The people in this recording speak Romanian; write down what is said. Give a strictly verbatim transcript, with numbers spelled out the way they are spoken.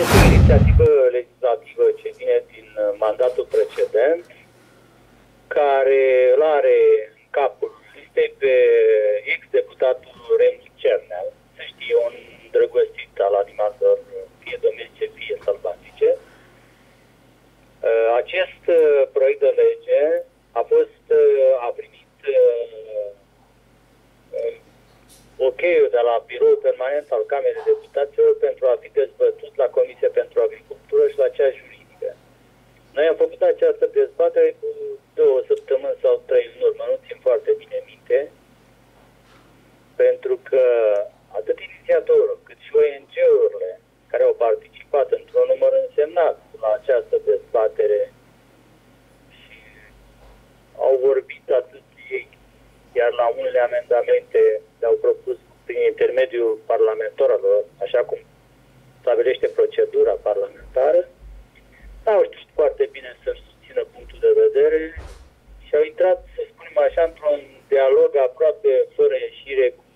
Este o inițiativă legislativă ce vine din mandatul precedent, care îl are în capul listei pe ex-deputatul Ren Cernel. Se știe, un drăgostit al animalelor, fie domestice, fie sălbatice. Acest proiect de lege a fost a primit ok-ul de la biroul permanent al Camerei Deputaților pentru a fi dezbătut la Comisia pentru Agricultură și la cea juridică. Noi am făcut această dezbatere cu două săptămâni sau trei în urmă, nu țin foarte bine minte, pentru că atât inițiatorul cât și O N G-urile care au participat într-un număr însemnat la această dezbatere și au vorbit atât ei, iar la unele amendamente le-au propus prin intermediul parlamentarilor, așa cum stabilește procedura parlamentară, n-au știut foarte bine să-și susțină punctul de vedere și au intrat, să spunem așa, într-un dialog aproape fără ieșire cu